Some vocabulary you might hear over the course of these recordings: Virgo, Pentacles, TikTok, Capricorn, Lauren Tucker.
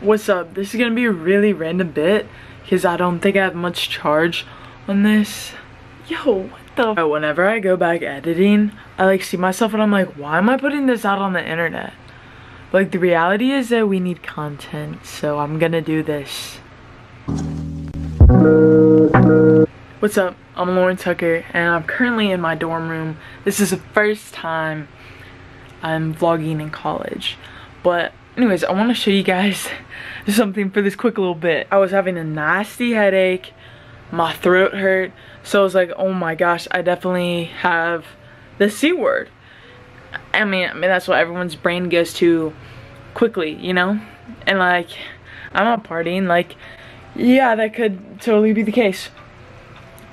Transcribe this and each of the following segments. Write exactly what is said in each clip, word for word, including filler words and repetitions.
What's up? This is gonna be a really random bit because I don't think I have much charge on this. Yo, what the? Whenever I go back editing, I like see myself and I'm like, why am I putting this out on the internet? But, like, the reality is that we need content, so I'm gonna do this. What's up? I'm Lauren Tucker and I'm currently in my dorm room. This is the first time I'm vlogging in college, but anyways, I want to show you guys something for this quick little bit. I was having a nasty headache, my throat hurt, so I was like, oh my gosh, I definitely have the C word. I mean, I mean that's what everyone's brain goes to quickly, you know? And like, I'm not partying, like, yeah, that could totally be the case,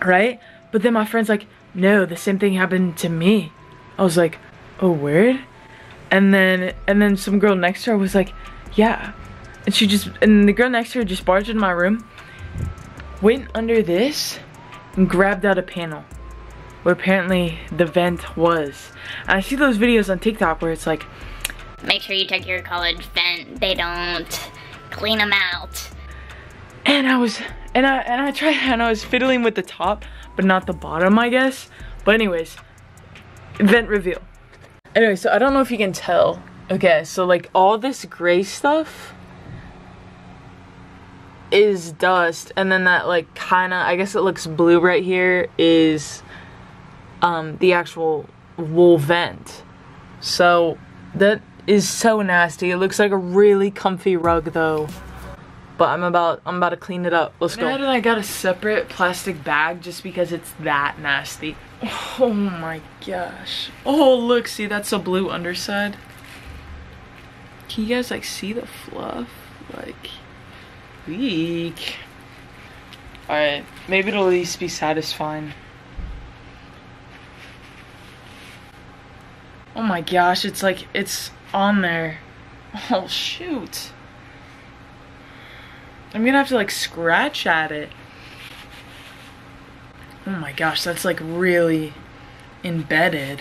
right? But then my friend's like, no, the same thing happened to me. I was like, oh, word? And then, and then some girl next to her was like, yeah. And she just, and the girl next to her just barged into my room, went under this, and grabbed out a panel where apparently the vent was. And I see those videos on TikTok where it's like, make sure you check your college vent. They don't clean them out. And I was, and I, and I tried, and I was fiddling with the top, but not the bottom, I guess. But anyways, vent reveal. Anyway, so I don't know if you can tell. Okay, so like all this gray stuff is dust, and then that like kinda, I guess it looks blue right here, is um, the actual wool vent. So that is so nasty. It looks like a really comfy rug though. But I'm about, I'm about to clean it up. Let's go. Now that I got a separate plastic bag just because it's that nasty. Oh my gosh. Oh look, see that's a blue underside. Can you guys like see the fluff? Like, weak. Alright, maybe it'll at least be satisfying. Oh my gosh, it's like, it's on there. Oh shoot. I'm gonna have to like scratch at it. Oh my gosh, that's like really embedded.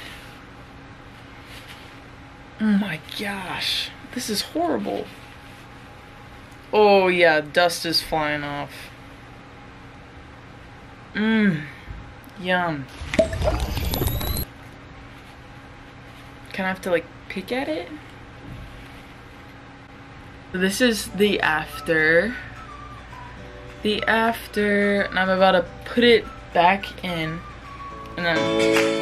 Oh my gosh, this is horrible. Oh yeah, dust is flying off. Mmm, yum. Can I have to like pick at it? This is the after. The after, and I'm about to put it back in, and then